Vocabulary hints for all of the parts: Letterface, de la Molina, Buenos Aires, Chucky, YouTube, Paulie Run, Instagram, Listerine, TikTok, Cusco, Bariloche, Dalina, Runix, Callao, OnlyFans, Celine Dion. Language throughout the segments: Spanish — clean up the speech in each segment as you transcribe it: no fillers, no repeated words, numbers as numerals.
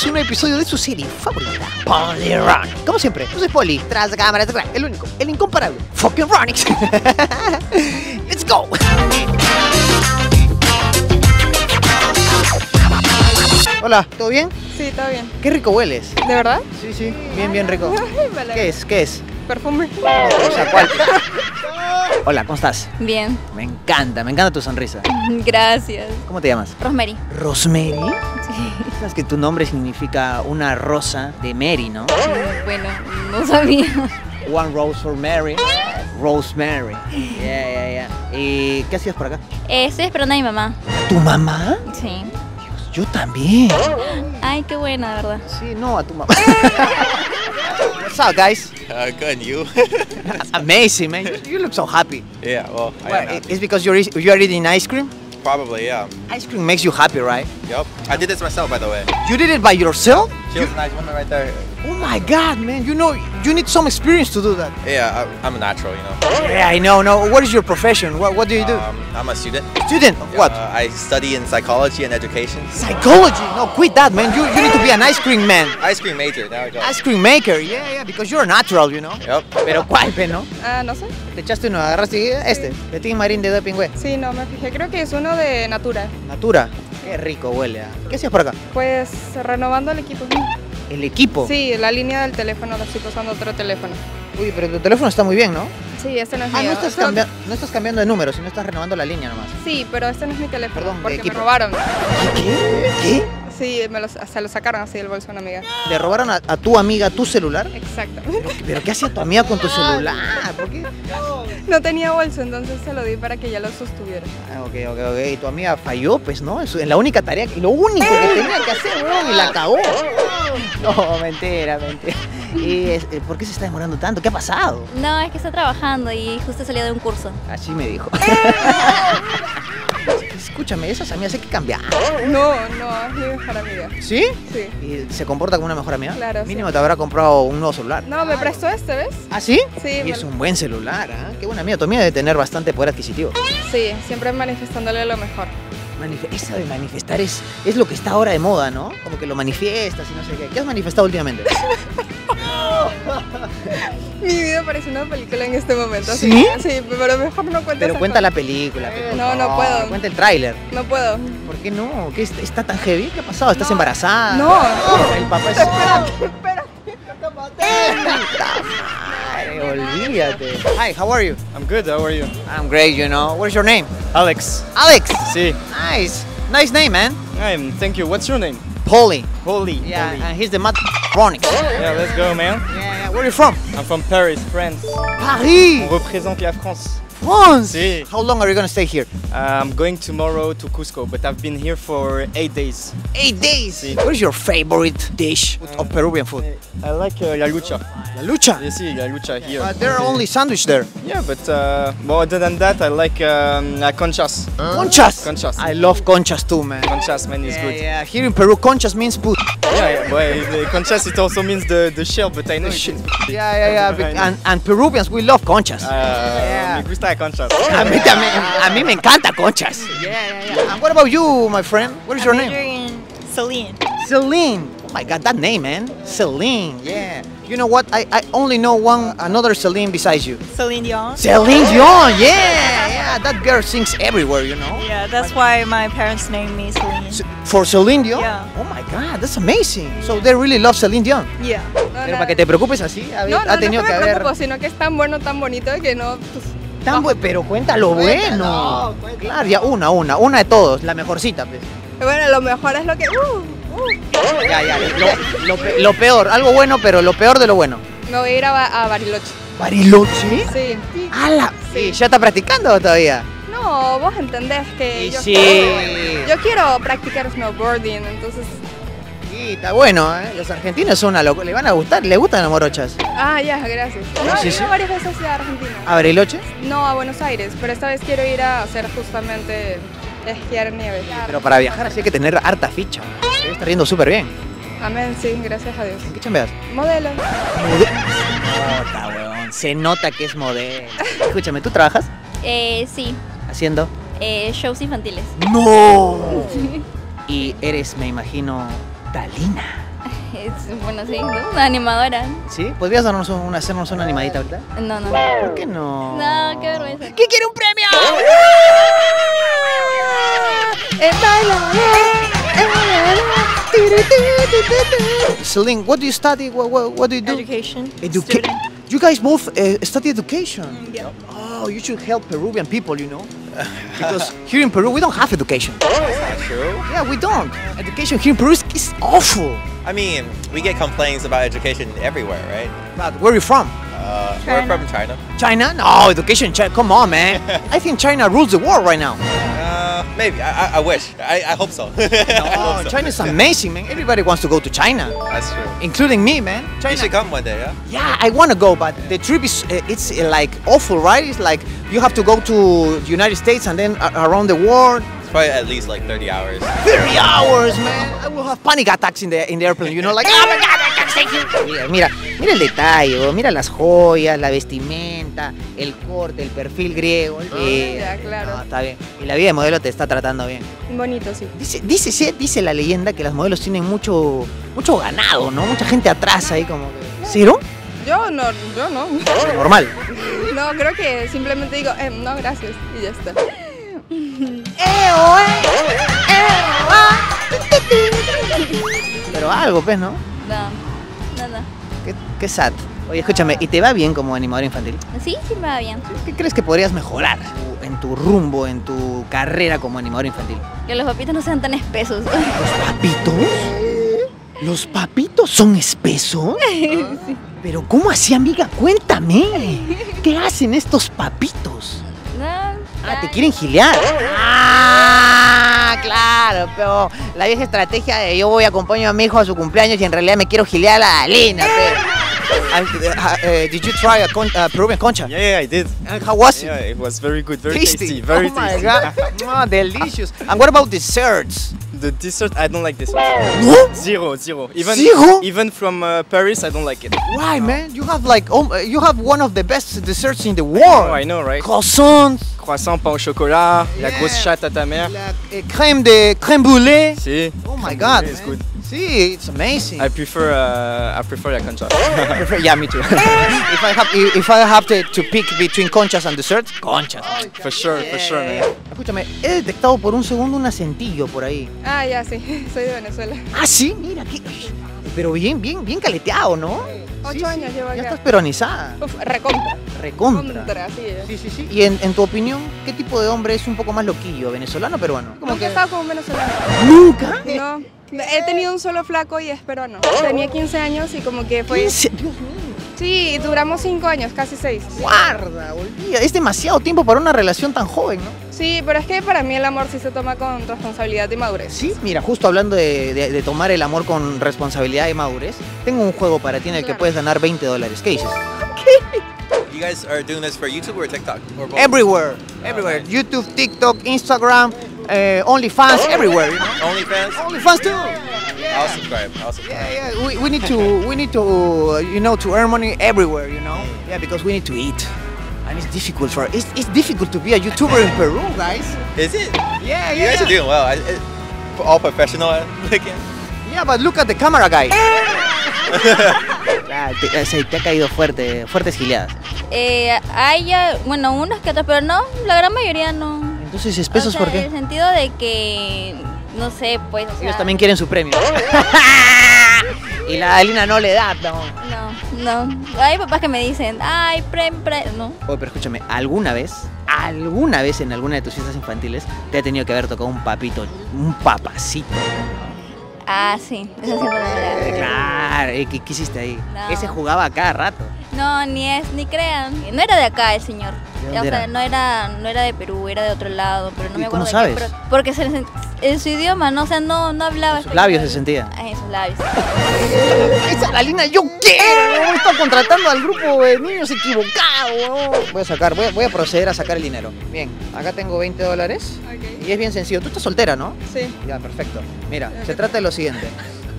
bienvenidos a un nuevo episodio de su serie favorita, Paulie Run. Como siempre, yo soy Paulie, tras la cámara, tras el único, el incomparable, fucking Runix. Let's go. Hola, ¿todo bien? Sí, todo bien. Qué rico hueles. ¿De verdad? Sí, sí, bien rico. ¿Qué es? ¿Qué es? Perfume. No, o sea, ¿cuál? Hola, ¿cómo estás? Bien. Me encanta tu sonrisa. Gracias. ¿Cómo te llamas? Rosemary. ¿Rosemary? Sí. ¿Sabes que tu nombre significa una rosa de Mary, no? Bueno, no sabía. One Rose for Mary. Rosemary. Yeah. ¿Y qué hacías por acá? Estoy esperando a mi mamá. ¿Tu mamá? Sí. Dios, yo también. Ay, qué buena, ¿verdad? Sí, no, a tu mamá. What's up, guys? Good, and you? Amazing, man. You look so happy. Yeah, well, I am happy. It's because you're eating ice cream? Probably, yeah. Ice cream makes you happy, right? Yep. I did this myself, by the way. You did it by yourself? She was a nice woman right there. Oh my God, man. You know, you need some experience to do that. Yeah, I'm a natural, you know. Yeah, I know. No, what is your profession? What do you do? I'm a student. Student of what? I study in psychology and education. Psychology? No, quit that, man. You need to be an ice cream man. Ice cream major, there we go. Ice cream maker, yeah, because you're a natural, you know. Yep. Pero cuál, ¿no? No sé. Te echaste uno, agarraste este. Petit Marín de Doping Web. Sí, no, me fijé. Creo que es uno de Natura. Natura. Qué rico huele. ¿Qué hacías por acá? Pues renovando el equipo. ¿El equipo? Sí, la línea del teléfono, la estoy usando otro teléfono. Uy, pero tu teléfono está muy bien, ¿no? Sí, este no es mío. No estás cambiando de número, sino estás renovando la línea nomás. Sí, pero este no es mi teléfono. Perdón, porque me robaron. ¿Qué? Sí, se lo sacaron así del bolso a una amiga. ¿Le robaron a tu amiga tu celular? Exacto. ¿Pero qué hacía tu amiga con tu celular? ¿Por qué? No tenía bolso, entonces se lo di para que ya lo sostuviera. Ah, ok. Y tu amiga falló, pues, ¿no? En la única tarea, lo único que tenía que hacer, weón, y la cagó. No, mentira. ¿Y por qué se está demorando tanto? ¿Qué ha pasado? No, es que está trabajando y justo salía de un curso. Así me dijo. Escúchame, esas amigas hay que cambiar. No, es mi mejor amiga. ¿Sí? Sí. ¿Y se comporta como una mejor amiga? Claro. Mínimo sí. Te habrá comprado un nuevo celular. No, me prestó este, ¿ves? ¿Ah, sí? Sí. Y es un buen celular, ¿eh? Qué buena amiga. Tu amiga debe tener bastante poder adquisitivo. Sí, siempre manifestándole lo mejor. Esa de manifestar es lo que está ahora de moda, ¿no? Como que lo manifiestas y no sé qué. ¿Qué has manifestado últimamente? Mi vida parece una película en este momento. ¿Sí? Sí, pero mejor no cuento. Pero cuenta la película. No puedo. Cuenta el tráiler. No puedo. ¿Por qué no? ¿Qué está tan heavy? ¿Qué ha pasado? ¿Estás embarazada? No. El papá es... Espérate. Te maté. Olvídate. Hi, how are you? I'm good, how are you? I'm great, you know. What's your name? Alex. Alex? Sí. Nice name, man. Thank you. What's your name? Paulie. Paulie. Yeah, and he's the mad Ronix. Yeah, let's go, man. Yeah. Where are you from? I'm from Paris, France. Paris! On représente la France. France? Sí. How long are you going to stay here? I'm going tomorrow to Cusco, but I've been here for 8 days. 8 days? Sí. What is your favorite dish of Peruvian food? I like la lucha. La lucha? Yes, yeah, la lucha here. There are only sandwich there. Yeah, but other than that, I like conchas. Conchas? Conchas. I love conchas too, man. Conchas, man, is good. Yeah, here in Peru, conchas means put. Yeah. Well, conchas, it also means the shell, but I know it means put. Yeah. And Peruvians, we love conchas. Me gusta la conchas. A mí me encanta conchas. Yeah. And what about you, my friend? What is your name? Celine. Celine. Oh my God, that name, man. Celine, yeah. You know what? I only know another Celine besides you. Celine Dion. Celine Dion, yeah. That girl sings everywhere, you know. Yeah, that's why my parents named me Celine. For Celine Dion? Yeah. Oh my God, that's amazing. So they really love Celine Dion. Yeah. Pero para que te preocupes así, ha tenido que haber. No, no me preocupo, sino que es tan bueno, tan bonito que no. Pero cuenta lo bueno. Claro, ya una de todos, la mejorcita, pues. Bueno, lo mejor es lo que. Ya. Lo peor, algo bueno, pero lo peor de lo bueno. Me voy a ir a Bariloche. ¿Bariloche? Sí. ¡Hala! Sí. ¿Ya está practicando todavía? No, vos entendés que yo quiero practicar snowboarding, entonces... Sí, está bueno, ¿eh? Los argentinos son una locura. ¿Le gustan las morochas? Gracias. No, he ido varias veces a Argentina. ¿A Bariloche? No, a Buenos Aires, pero esta vez quiero ir a hacer justamente esquiar nieve. Pero para viajar así hay que tener harta ficha. Debe estar yendo súper bien. Amén, sí, gracias a Dios. ¿En qué chambeas? Modelo. Nota, weón. Se nota que es modelo. Escúchame, ¿tú trabajas? Sí. ¿Haciendo? Shows infantiles. ¡No! Sí. Y eres, me imagino, Dalina. Bueno, sí, ¿no? Una animadora. ¿Sí? ¿Podrías hacernos una animadita ahorita? No, no. ¿Por qué no? No, qué vergüenza. ¿Quién quiere un premio? Celine, what do you study? What do you do? Education. Education. You guys both study education? Yeah. Oh, you should help Peruvian people, you know? Because here in Peru, we don't have education. That's not true. Yeah, we don't. Education here in Peru is awful. I mean, we get complaints about education everywhere, right? But where are you from? We're from China. China? No, education, China. Come on, man. I think China rules the world right now. Maybe. I wish. I hope so. No, hope so. China's amazing, man. Everybody wants to go to China. That's true. Including me, man. China. You should come one day, yeah? Yeah, I want to go, but the trip is like awful, right? It's like you have to go to the United States and then around the world. It's probably at least like 30 hours. 30 hours, man. I will have panic attacks in the airplane, you know, like, oh my God, I can't take you. Mira el detalle, mira las joyas, la vestimenta, el corte, el perfil griego. Ya, claro. No, está bien. Y la vida de modelo te está tratando bien. Bonito, sí. Dice la leyenda que las modelos tienen mucho ganado, ¿no? Mucha gente atrás ahí como que... ¿Sí, no? Yo no. Normal. No, creo que simplemente digo, no, gracias. Y ya está. Pero algo, pues, ¿no? No, nada. Qué sad. Oye, escúchame, ¿y te va bien como animadora infantil? Sí, sí me va bien. ¿Qué crees que podrías mejorar en tu rumbo, en tu carrera como animadora infantil? Que los papitos no sean tan espesos. ¿Los papitos? ¿Los papitos son espesos? Sí. ¿Pero cómo así, amiga? Cuéntame. ¿Qué hacen estos papitos? Ah, te quieren gilear. Ah, claro, pero la vieja estrategia de yo voy a acompañar a mi hijo a su cumpleaños y en realidad me quiero gilear a la Dalina, pero... did you try a Peruvian concha? Yeah, I did. And how was it? Yeah, it was very good, very tasty. Very tasty. Oh my God, delicious. And what about desserts? The dessert, I don't like dessert. No? Zero. Even from Paris, I don't like it. Why, man? You have like you have one of the best desserts in the world. I know, right? Croissant, pain au chocolat, la grosse chatte à ta mère, crème brûlée. Si. Oh my God, it's good. See, it's amazing. I prefer la concha. Yeah, me too. if I have to pick between conchas and desserts, conchas. Oh, for sure, man. Escúchame, he detectado por un segundo un acentillo por ahí. Ah, ya, sí. Soy de Venezuela. Ah, sí, mira aquí. Pero bien caleteado, ¿no? Sí. 8 años llevo acá. Ya estás peronizada. Uf, recontra. Sí. Y en tu opinión, ¿qué tipo de hombre es un poco más loquillo? ¿Venezolano o peruano? Como que he estado con un venezolano. ¿Nunca? No, he tenido un solo flaco y es peruano. Tenía 15 años y como que fue... ¿15? Dios mío. Sí, duramos 5 años, casi 6. Guarda, olvida. Es demasiado tiempo para una relación tan joven, ¿no? Sí, pero es que para mí el amor sí se toma con responsabilidad y madurez. Sí, mira, justo hablando de tomar el amor con responsabilidad y madurez, tengo un juego para ti en el que puedes ganar $20. ¿Qué dices? ¿Qué? You guys are doing this for YouTube or TikTok? Or both? Everywhere. YouTube, TikTok, Instagram, OnlyFans, everywhere. OnlyFans? OnlyFans too. I'll subscribe. Yeah. We need to you know, to earn money everywhere, you know. Yeah, because we need to eat, and it's difficult for us. It's difficult to be a YouTuber in Peru, guys. Is it? Yeah. You guys are doing well. All professional looking. Yeah, but look at the camera guy. Te ha caído fuertes gileadas. Hay, bueno, unos que otros, pero no, la gran mayoría no. Entonces, espesos, ¿por qué? En el sentido de que no sé, pues... O sea... Ellos también quieren su premio. Y la Dalina no le da, ¿no? No. Hay papás que me dicen, ay, no. Oye, pero escúchame, ¿alguna vez en alguna de tus fiestas infantiles te ha tenido que haber tocado un papito, un papacito? Ah, sí. Eso siempre me da. Claro, ¿qué hiciste ahí? No. Ese jugaba a cada rato. No, ni crean. No era de acá el señor. ¿De dónde era? No era de Perú, era de otro lado, pero no me acuerdo. ¿Cómo sabes? De qué, porque en su idioma, ¿no? O sea, no hablaba. En sus labios se sentía. En sus labios. Esa Dalina, yo quiero. Está contratando al grupo de niños equivocados. Voy a proceder a sacar el dinero. Bien, acá tengo $20. Okay. Y es bien sencillo. Tú estás soltera, ¿no? Sí. Ya, perfecto. Mira, se trata de lo siguiente.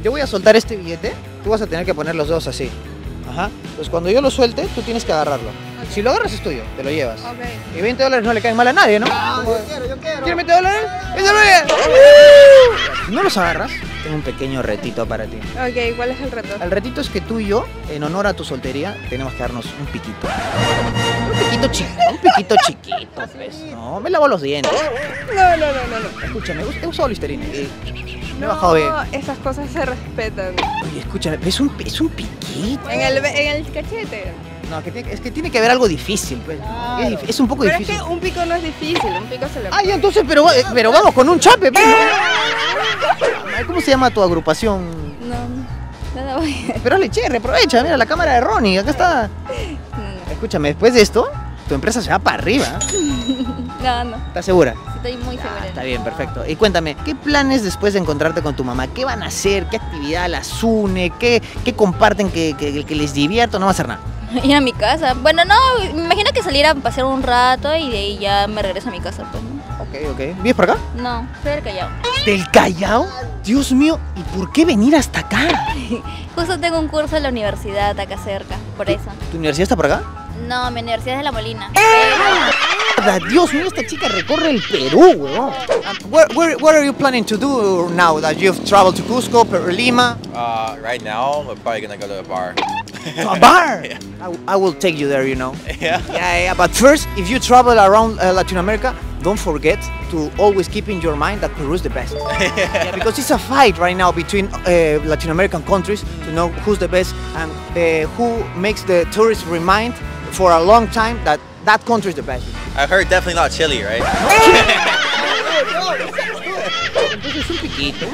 Yo voy a soltar este billete, tú vas a tener que poner los dos así. Ajá. Pues cuando yo lo suelte, tú tienes que agarrarlo. Okay. Si lo agarras es tuyo, te lo llevas. Okay. Y $20 no le caen mal a nadie, ¿no? No, yo quiero, yo quiero. ¿Quieres $20? ¡20! No los agarras. Tengo un pequeño retito para ti. Ok, ¿cuál es el reto? El retito es que tú y yo, en honor a tu soltería, tenemos que darnos un piquito. Un piquito chiquito, pues. No, me lavo los dientes. No. Escúchame, he usado Listerine. Me he bajado bien. No, esas cosas se respetan. Oye, escúchame, pero es un piquito. En el cachete. No, es que tiene que haber algo difícil, pues. Claro. Es un poco difícil. Pero es que un pico no es difícil, un pico se le puede. Ay, entonces, pero vamos con un chape, pues, ¿no? ¿Cómo se llama tu agrupación? No, nada voy a... Pero le chévere, aprovecha, mira la cámara de Ronnie, acá está. Escúchame, después de esto, tu empresa se va para arriba. No. ¿Estás segura? Estoy muy segura. Está bien, perfecto. Y cuéntame, ¿qué planes después de encontrarte con tu mamá? ¿Qué van a hacer? ¿Qué actividad las une? ¿Qué comparten que les divierta? ¿No va a hacer nada? Ir a mi casa. Bueno, no, me imagino que salir a pasear un rato y de ahí ya me regreso a mi casa. Pues. Ok. ¿Vives por acá? No, soy del Callao. ¿Del Callao? Dios mío, ¿y por qué venir hasta acá? Justo tengo un curso en la universidad acá cerca, por eso. ¿Tu universidad está por acá? No, mi universidad es de la Molina. Dios mío, esta chica recorre el Perú, weón. What are you planning to do now that you've traveled to Cusco, Lima? Right now, we're probably gonna go to a bar. A bar? Yeah. I will take you there, you know. Yeah. But first, if you travel around Latin America, don't forget to always keep in your mind that Peru is the best. Because it's a fight right now between Latin American countries to know who's the best and who makes the tourists remind for a long time that country is the best. I heard definitely not Chile, right? Entonces un piquito.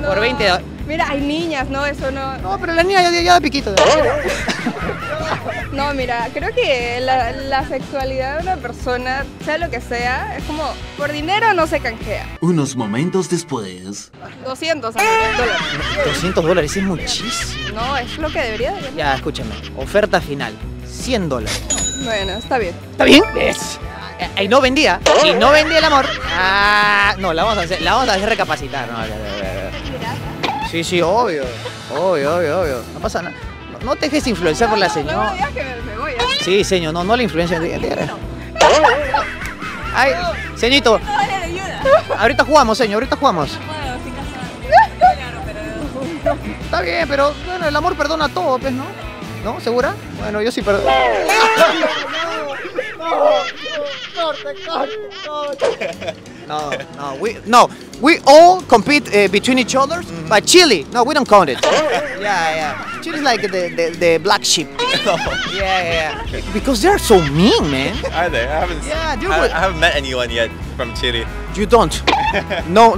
No. Por $20. Mira, hay niñas, ¿no? Eso no... No, pero la niña ya da piquito. No, mira, creo que la sexualidad de una persona, sea lo que sea, es como, por dinero no se canjea. Unos momentos después... $200. $200 es muchísimo. No, es lo que debería de ganar. Ya, escúchame, oferta final, $100. Bueno, está bien. ¿Está bien? ¿Ves? Y no vendía. Y no vendía el amor. Ah, no, la vamos a hacer recapacitar. No. Sí, obvio. No pasa nada. No te dejes influenciar por la señora. No, que me voy. Sí, señor, no la influencia. Ay, señorito. Ahorita jugamos, señor. Está bien, pero bueno, el amor perdona todo, pues, ¿no? ¿No? ¿Segura? Bueno, yo sí perdono. No. We all compete between each other, but Chile, no, we don't count it. Yeah. Chile is like the black sheep. Yeah. Because they're so mean, man. Are they? I haven't. Yeah, I haven't met anyone yet from Chile. You don't. No.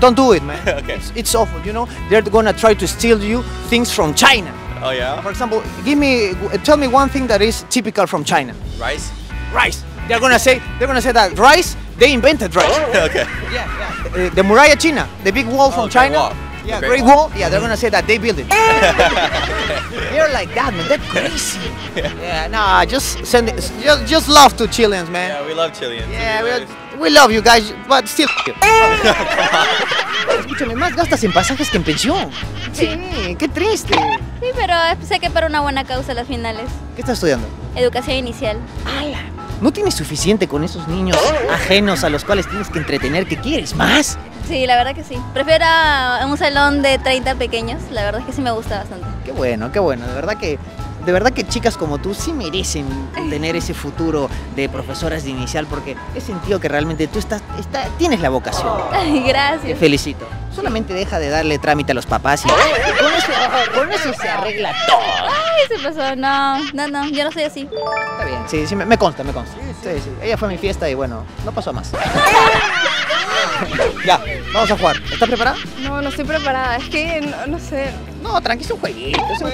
Don't do it, man. Okay. It's awful. You know, they're gonna try to steal you things from China. Oh yeah. For example, tell me one thing that is typical from China. Rice. They're gonna say that rice. They invented rice. Okay. Yeah. The Muralla China, the big wall from China. Wall. Yeah, Great Wall. Yeah, they're gonna say that they built it. They're like that, man. That's crazy. Nah, just send it. Just love to Chileans, man. Yeah, we love Chileans. Yeah, we love you guys, but still. Escúchame, más gastas en pasajes que en pensión. Sí, qué triste. Sí, pero sé que para una buena causa las finales. ¿Qué estás estudiando? Educación inicial. ¡Hala! ¿No tienes suficiente con esos niños ajenos a los cuales tienes que entretener? ¿Qué quieres más? Sí, la verdad que sí. Prefiero un salón de 30 pequeños. La verdad es que sí me gusta bastante. Qué bueno. De verdad que chicas como tú sí merecen tener ese futuro de profesoras de inicial, porque he sentido que realmente tú tienes la vocación. Ay, gracias. Te felicito. Solamente deja de darle trámite a los papás y con eso se arregla todo. Ay, se pasó. No, yo no soy así. Está bien, sí, me consta. Sí. Ella fue a mi fiesta y bueno, no pasó más. Ya, vamos a jugar. ¿Estás preparada? No, no estoy preparada. Es que no sé. No, tranqui, es un jueguito. No, bueno,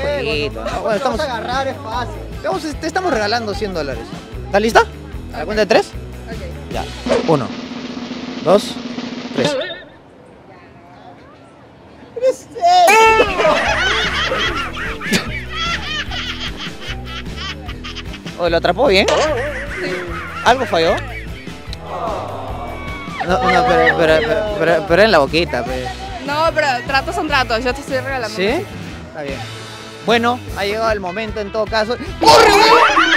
estamos... Vamos a agarrar, es fácil. Te estamos regalando $100. ¿Estás lista? ¿A la cuenta de 3? Ok. Ya. 1, 2, 3. Oh, ¿lo atrapó bien? Sí. ¿Algo falló? No, pero en la boquita. Pero... No, pero tratos son tratos, yo te estoy regalando. ¿Sí? Está bien. Bueno, ha llegado el momento en todo caso. ¡Corre!